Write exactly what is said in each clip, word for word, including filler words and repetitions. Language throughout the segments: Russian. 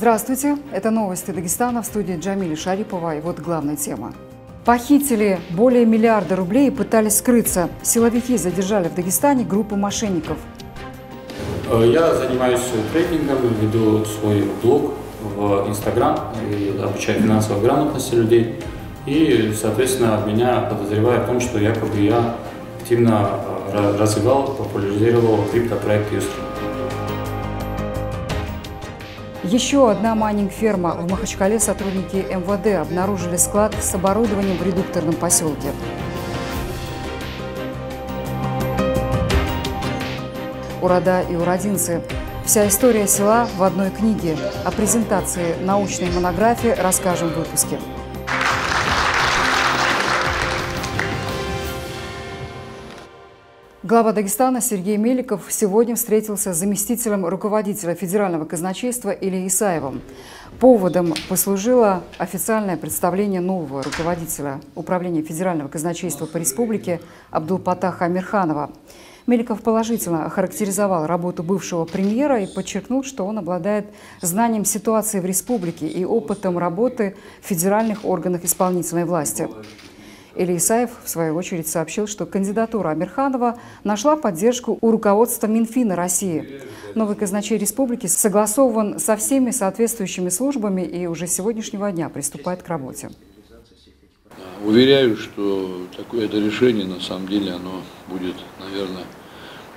Здравствуйте, это новости Дагестана, в студии Джамиля Шарипова, и вот главная тема. Похитили более миллиарда рублей и пытались скрыться. Силовики задержали в Дагестане группу мошенников. Я занимаюсь трейдингом, веду свой блог в Инстаграм, обучаю финансовой грамотности людей. И, соответственно, меня подозревают в том, что якобы я активно развивал, популяризировал криптопроект Юстров. Еще одна майнинг-ферма. В Махачкале сотрудники МВД обнаружили склад с оборудованием в редукторном поселке. Урада и урадинцы. Вся история села в одной книге. О презентации научной монографии расскажем в выпуске. Глава Дагестана Сергей Меликов сегодня встретился с заместителем руководителя федерального казначейства Ильей Исаевым. Поводом послужило официальное представление нового руководителя управления федерального казначейства по республике Абдулпатаха Амирханова. Меликов положительно охарактеризовал работу бывшего премьера и подчеркнул, что он обладает знанием ситуации в республике и опытом работы в федеральных органах исполнительной власти. Илья Исаев, в свою очередь, сообщил, что кандидатура Амирханова нашла поддержку у руководства Минфина России. Новый казначей республики согласован со всеми соответствующими службами и уже с сегодняшнего дня приступает к работе. Уверяю, что такое это решение, на самом деле, оно будет, наверное,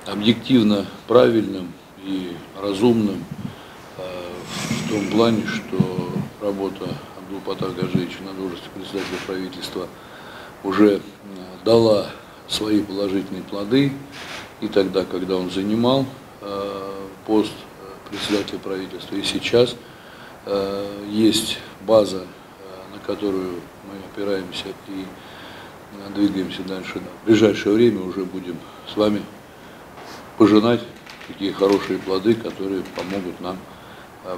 объективно правильным и разумным в том плане, что работа Абдулпатаргажеевича на должности председателя правительства уже дала свои положительные плоды, и тогда, когда он занимал пост председателя правительства, и сейчас есть база, на которую мы опираемся и двигаемся дальше. В ближайшее время уже будем с вами пожинать такие хорошие плоды, которые помогут нам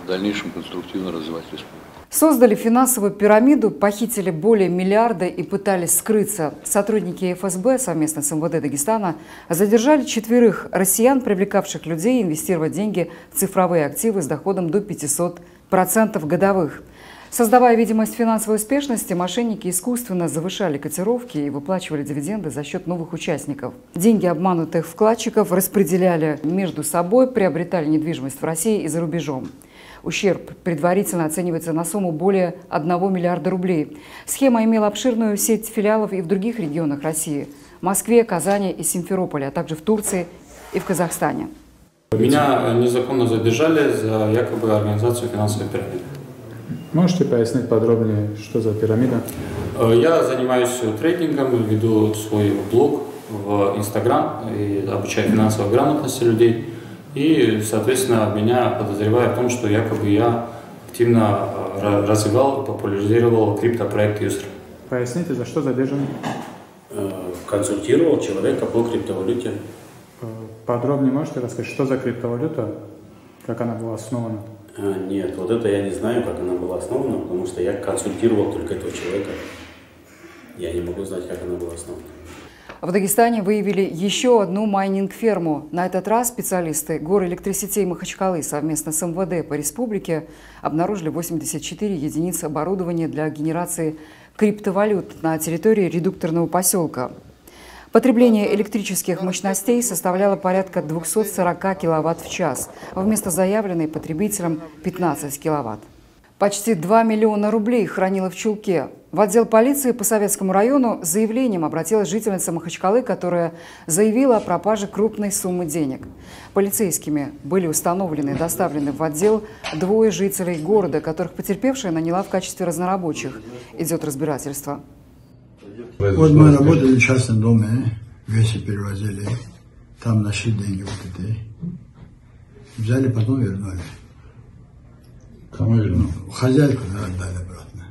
в дальнейшем конструктивно развивать республику. Создали финансовую пирамиду, похитили более миллиарда и пытались скрыться. Сотрудники ФСБ совместно с МВД Дагестана задержали четверых россиян, привлекавших людей инвестировать деньги в цифровые активы с доходом до пятисот процентов годовых. Создавая видимость финансовой успешности, мошенники искусственно завышали котировки и выплачивали дивиденды за счет новых участников. Деньги обманутых вкладчиков распределяли между собой, приобретали недвижимость в России и за рубежом. Ущерб предварительно оценивается на сумму более одного миллиарда рублей. Схема имела обширную сеть филиалов и в других регионах России – Москве, Казани и Симферополе, а также в Турции и в Казахстане. Меня незаконно задержали за якобы организацию финансовой пирамиды. Можете пояснить подробнее, что за пирамида? Я занимаюсь трейдингом, веду свой блог в Инстаграм, обучаю финансовой грамотности людей. И, соответственно, меня подозревают в том, что якобы я активно развивал и популяризировал криптопроект Юстров. Поясните, за что задержан? Консультировал человека по криптовалюте. Подробнее можете рассказать, что за криптовалюта, как она была основана? Нет, вот это я не знаю, как она была основана, потому что я консультировал только этого человека. Я не могу знать, как она была основана. В Дагестане выявили еще одну майнинг-ферму. На этот раз специалисты Горэлектросетей Махачкалы совместно с МВД по республике обнаружили восемьдесят четыре единицы оборудования для генерации криптовалют на территории редукторного поселка. Потребление электрических мощностей составляло порядка двухсот сорока киловатт в час, вместо заявленной потребителям пятнадцати киловатт. Почти два миллиона рублей хранила в чулке. В отдел полиции по Советскому району с заявлением обратилась жительница Махачкалы, которая заявила о пропаже крупной суммы денег. Полицейскими были установлены и доставлены в отдел двое жителей города, которых потерпевшая наняла в качестве разнорабочих. Идет разбирательство. Вот мы работали в частном доме, вещи перевозили, там нашли деньги вот эти, взяли, потом вернули. Кому вернули? Хозяйку отдали обратно.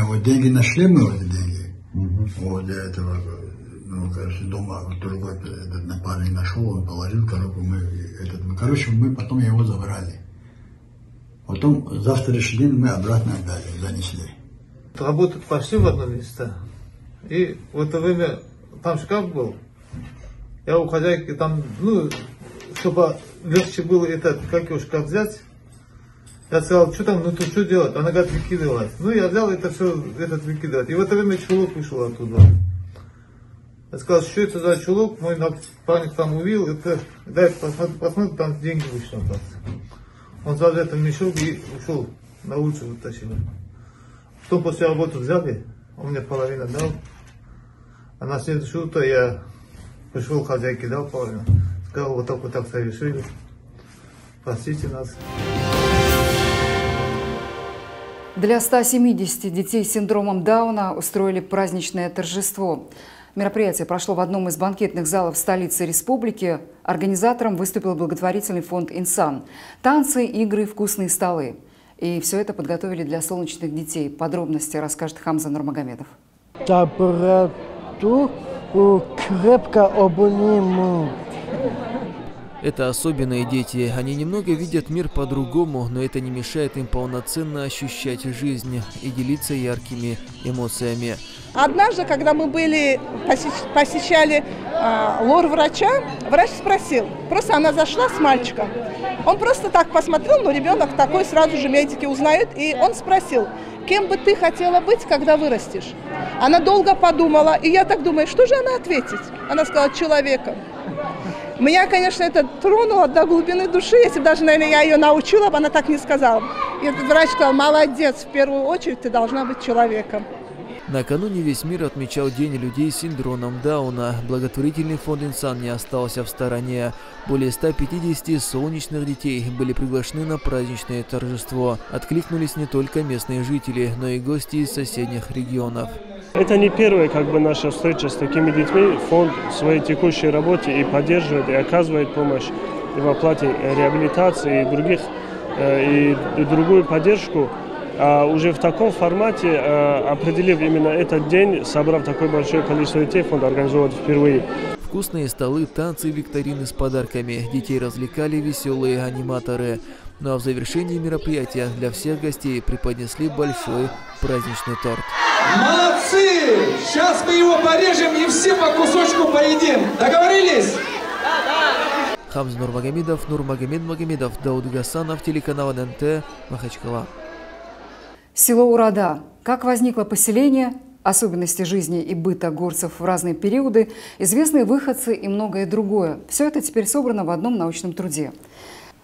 А вот деньги нашли мы, вот деньги, угу. Вот для этого, ну, короче, дома вот другой этот напарник нашел, он положил коробку, мы, этот, ну, короче, мы потом его забрали. Потом завтрашний день мы обратно отдали, занесли. Работают почти в одном месте. И в это время там шкаф был. Я у хозяйки там, ну, чтобы легче было этот, как его шкаф взять. Я сказал, что там, ну тут что делать? Она говорит, выкидывать. Ну я взял это все, этот выкидывать. И в это время чулок вышел оттуда. Я сказал, что это за чулок? Мой парень там увидел, это, дай посмотрю, посмотрю, там деньги вышли. Он взял этот мешок и ушел, на улицу вытащили. Потом после работы взяли, он мне половину дал. А на следующее утро я пришел, хозяйке дал половину. Сказал, вот так вот так совершили. Простите нас. Для ста семидесяти детей с синдромом Дауна устроили праздничное торжество. Мероприятие прошло в одном из банкетных залов столицы республики. Организатором выступил благотворительный фонд «Инсан». Танцы, игры, вкусные столы. И все это подготовили для солнечных детей. Подробности расскажет Хамза Нурмагомедов. Доброту крепко обниму. Это особенные дети. Они немного видят мир по-другому, но это не мешает им полноценно ощущать жизнь и делиться яркими эмоциями. Однажды, когда мы были, посещали э, лор-врача, врач спросил. Просто она зашла с мальчиком. Он просто так посмотрел, но ребенок такой сразу же медики узнают. И он спросил, кем бы ты хотела быть, когда вырастешь? Она долго подумала, и я так думаю, что же она ответит? Она сказала, человеком. Меня, конечно, это тронуло до глубины души, если бы даже, наверное, я ее научила, она так не сказала. И этот врач сказал, молодец, в первую очередь ты должна быть человеком. Накануне весь мир отмечал День людей с синдромом Дауна. Благотворительный фонд «Инсан» не остался в стороне. Более ста пятидесяти солнечных детей были приглашены на праздничное торжество. Откликнулись не только местные жители, но и гости из соседних регионов. Это не первая как бы, наша встреча с такими детьми. Фонд в своей текущей работе и поддерживает, и оказывает помощь и в оплате реабилитации, и, других, и другую поддержку. А уже в таком формате, определив именно этот день, собрав такое большое количество детей, фонд организовывает впервые. Вкусные столы, танцы, викторины с подарками. Детей развлекали веселые аниматоры. Ну а в завершении мероприятия для всех гостей преподнесли большой праздничный торт. Молодцы! Сейчас мы его порежем и все по кусочку поедим. Договорились? Да, да. Хамза Нурмагомедов, Нурмагомед Магомедов, Дауд Гасанов, телеканал эн эн тэ, Махачкала. Село Урада. Как возникло поселение, особенности жизни и быта горцев в разные периоды, известные выходцы и многое другое. Все это теперь собрано в одном научном труде.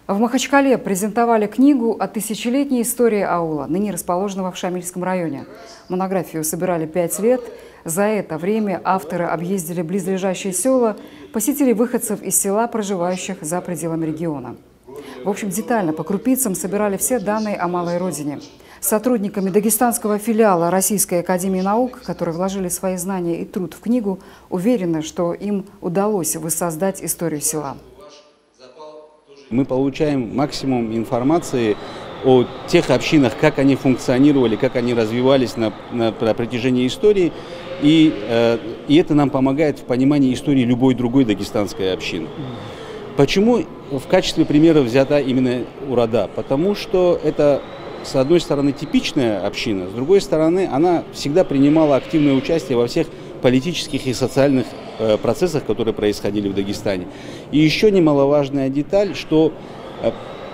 В Махачкале презентовали книгу о тысячелетней истории аула, ныне расположенного в Шамильском районе. Монографию собирали пять лет. За это время авторы объездили близлежащие села, посетили выходцев из села, проживающих за пределами региона. В общем, детально, по крупицам собирали все данные о малой родине. Сотрудниками дагестанского филиала Российской Академии Наук, которые вложили свои знания и труд в книгу, уверены, что им удалось воссоздать историю села. Мы получаем максимум информации о тех общинах, как они функционировали, как они развивались на, на, на протяжении истории. И, э, и это нам помогает в понимании истории любой другой дагестанской общины. Почему в качестве примера взята именно Урада? Потому что это... С одной стороны, типичная община, с другой стороны, она всегда принимала активное участие во всех политических и социальных процессах, которые происходили в Дагестане. И еще немаловажная деталь, что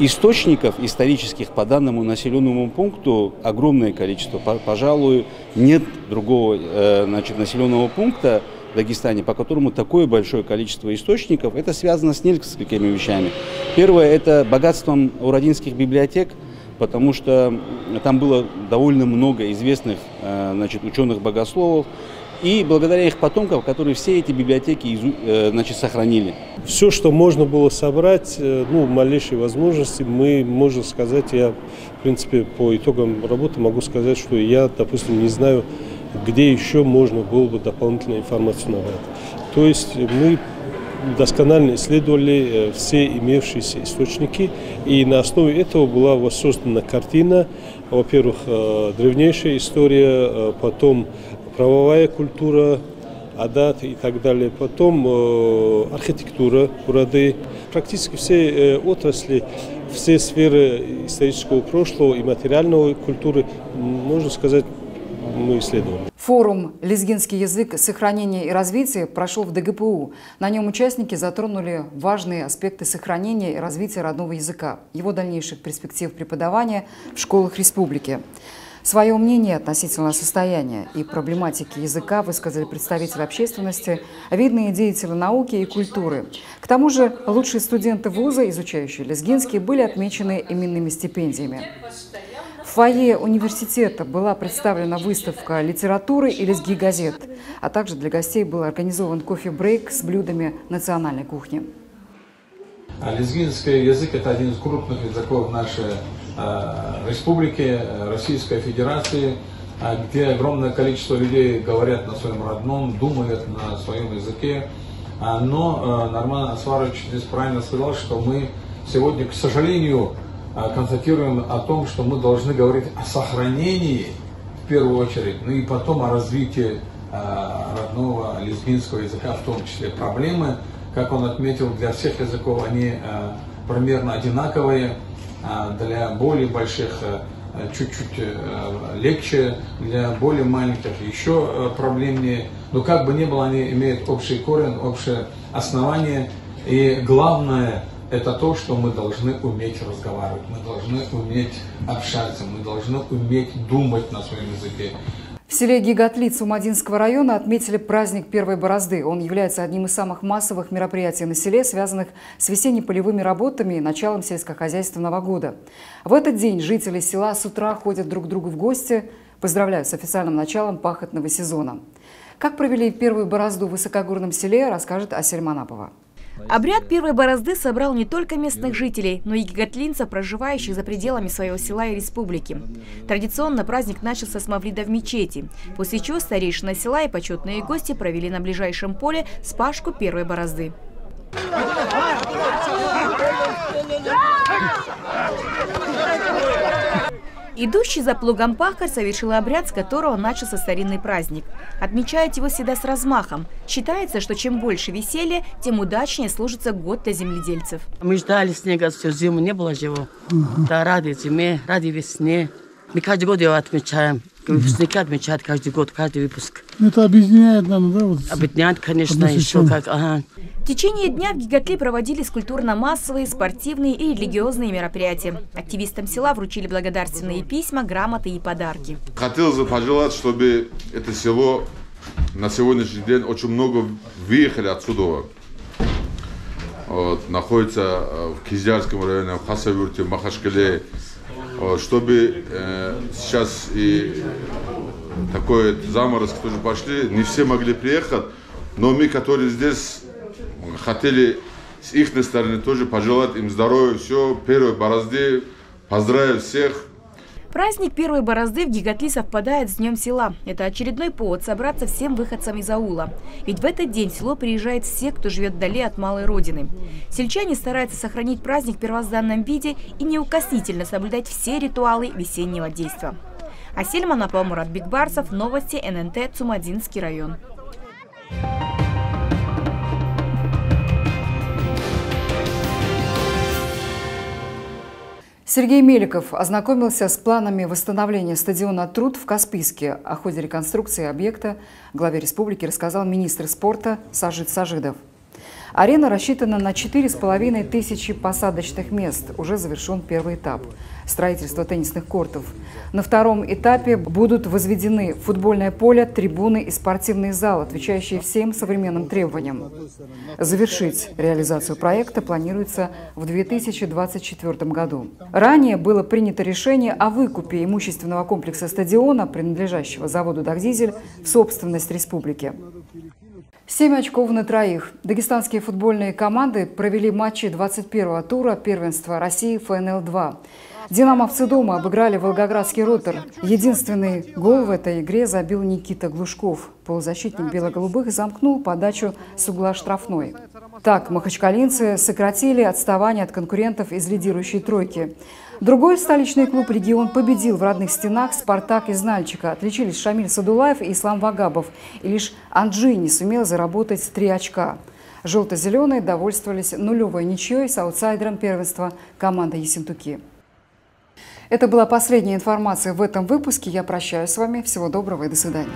источников исторических по данному населенному пункту огромное количество. Пожалуй, нет другого, значит, населенного пункта в Дагестане, по которому такое большое количество источников. Это связано с несколькими вещами. Первое – это богатством урадинских библиотек, потому что там было довольно много известных значит, ученых-богословов, и благодаря их потомкам, которые все эти библиотеки значит, сохранили. Все, что можно было собрать, ну, малейшие возможности, мы, можно сказать, я, в принципе, по итогам работы могу сказать, что я, допустим, не знаю, где еще можно было бы дополнительную информацию набрать. То есть мы... досконально исследовали все имевшиеся источники, и на основе этого была воссоздана картина, во-первых, древнейшая история, потом правовая культура, адат и так далее, потом архитектура Урады. Практически все отрасли, все сферы исторического прошлого и материальной культуры, можно сказать, мы исследовали. Форум «Лезгинский язык. Сохранение и развитие» прошел в ДГПУ. На нем участники затронули важные аспекты сохранения и развития родного языка, его дальнейших перспектив преподавания в школах республики. Свое мнение относительно состояния и проблематики языка высказали представители общественности, видные деятели науки и культуры. К тому же лучшие студенты вуза, изучающие лезгинский, были отмечены именными стипендиями. В фойе университета была представлена выставка литературы и лезги-газет, а также для гостей был организован кофе-брейк с блюдами национальной кухни. Лезгинский язык – это один из крупных языков нашей республики, Российской Федерации, где огромное количество людей говорят на своем родном, думают на своем языке. Но Нурман Асварович здесь правильно сказал, что мы сегодня, к сожалению, констатируем о том, что мы должны говорить о сохранении в первую очередь, ну и потом о развитии родного лезгинского языка, в том числе проблемы, как он отметил, для всех языков они примерно одинаковые. Для более больших чуть-чуть легче, для более маленьких еще проблемнее. Но как бы ни было, они имеют общий корень, общее основание. И главное это то, что мы должны уметь разговаривать, мы должны уметь общаться, мы должны уметь думать на своем языке. В селе Гигатлиц Умадинского района отметили праздник первой борозды. Он является одним из самых массовых мероприятий на селе, связанных с весенне-полевыми работами и началом сельскохозяйственного года. В этот день жители села с утра ходят друг к другу в гости, поздравляют с официальным началом пахотного сезона. Как провели первую борозду в высокогорном селе, расскажет Асель Манапова. Обряд первой борозды собрал не только местных жителей, но и гигатлинцев, проживающих за пределами своего села и республики. Традиционно праздник начался с мавлида в мечети, после чего старейшина села и почетные гости провели на ближайшем поле спашку первой борозды. Идущий за плугом пахарь совершил обряд, с которого начался старинный праздник. Отмечают его всегда с размахом. Считается, что чем больше веселья, тем удачнее служится год для земледельцев. Мы ждали снега всю зиму, не было живого. Да, рады зиме, рады весне. Мы каждый год его отмечаем. Выпускники отмечают каждый год, каждый выпуск. Это объединяет нам, да? Вот объединяет, конечно, еще как. Ага. В течение дня в Гигатли проводились культурно-массовые, спортивные и религиозные мероприятия. Активистам села вручили благодарственные письма, грамоты и подарки. Хотелось бы пожелать, чтобы это село на сегодняшний день очень много выехали отсюда. Вот, находится в Кизлярском районе, в Хасавюрте, в Махачкале. Чтобы э, сейчас и такой заморозок тоже пошли, не все могли приехать, но мы, которые здесь, хотели с их стороны тоже пожелать им здоровья, все, первой борозды, поздравляю всех. Праздник первой борозды в Гигатли совпадает с Днем села. Это очередной повод собраться всем выходцам из аула. Ведь в этот день в село приезжают все, кто живет вдали от малой родины. Сельчане стараются сохранить праздник в первозданном виде и неукоснительно соблюдать все ритуалы весеннего действа. Асельман Помурат Бикбарсов, новости эн эн тэ, Цумадинский район. Сергей Меликов ознакомился с планами восстановления стадиона «Труд» в Каспийске. О ходе реконструкции объекта главе республики рассказал министр спорта Сажит Сажидов. Арена рассчитана на четыре с половиной тысячи посадочных мест. Уже завершен первый этап – строительство теннисных кортов. На втором этапе будут возведены футбольное поле, трибуны и спортивный зал, отвечающие всем современным требованиям. Завершить реализацию проекта планируется в две тысячи двадцать четвёртом году. Ранее было принято решение о выкупе имущественного комплекса стадиона, принадлежащего заводу «Дагдизель», в собственность республики. Семь очков на троих. Дагестанские футбольные команды провели матчи двадцать первого тура первенства России эф эн эл два. Динамовцы дома обыграли волгоградский «Ротор». Единственный гол в этой игре забил Никита Глушков. Полузащитник бело-голубых замкнул подачу с угла штрафной. Так махачкалинцы сократили отставание от конкурентов из лидирующей тройки. Другой столичный клуб «Регион» победил в родных стенах «Спартак» из Нальчика. Отличились Шамиль Садулаев и Ислам Вагабов. И лишь Анджи не сумел заработать три очка. Желто-зеленые довольствовались нулевой ничьей с аутсайдером первенства командой «Ессентуки». Это была последняя информация в этом выпуске. Я прощаюсь с вами. Всего доброго и до свидания.